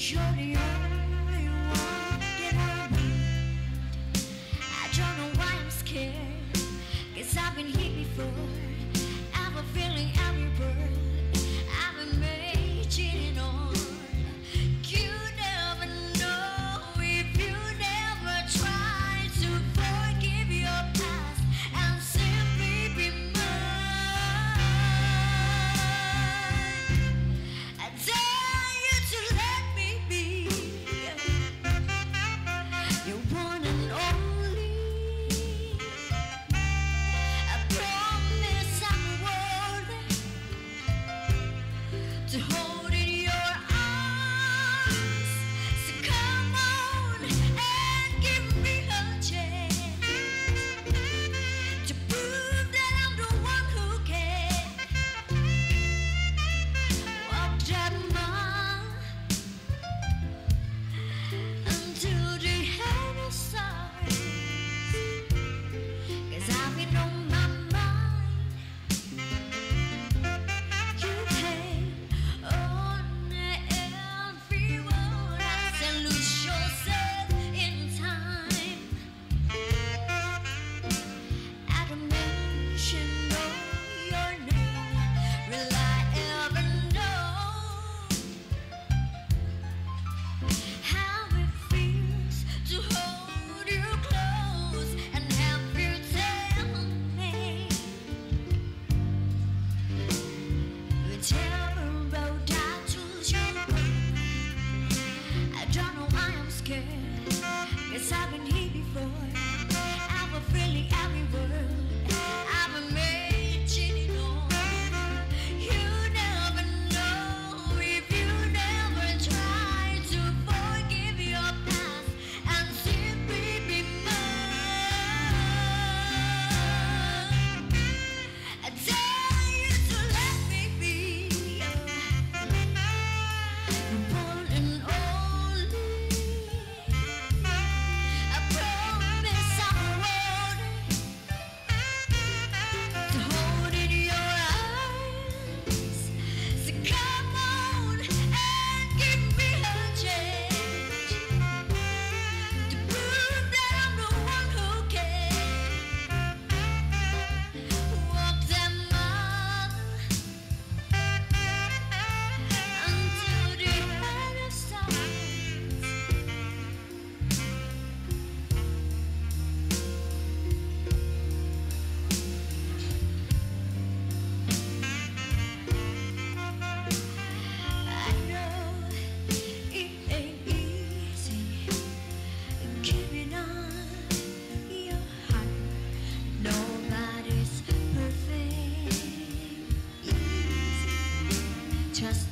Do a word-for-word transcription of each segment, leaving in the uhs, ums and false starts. Trust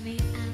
me.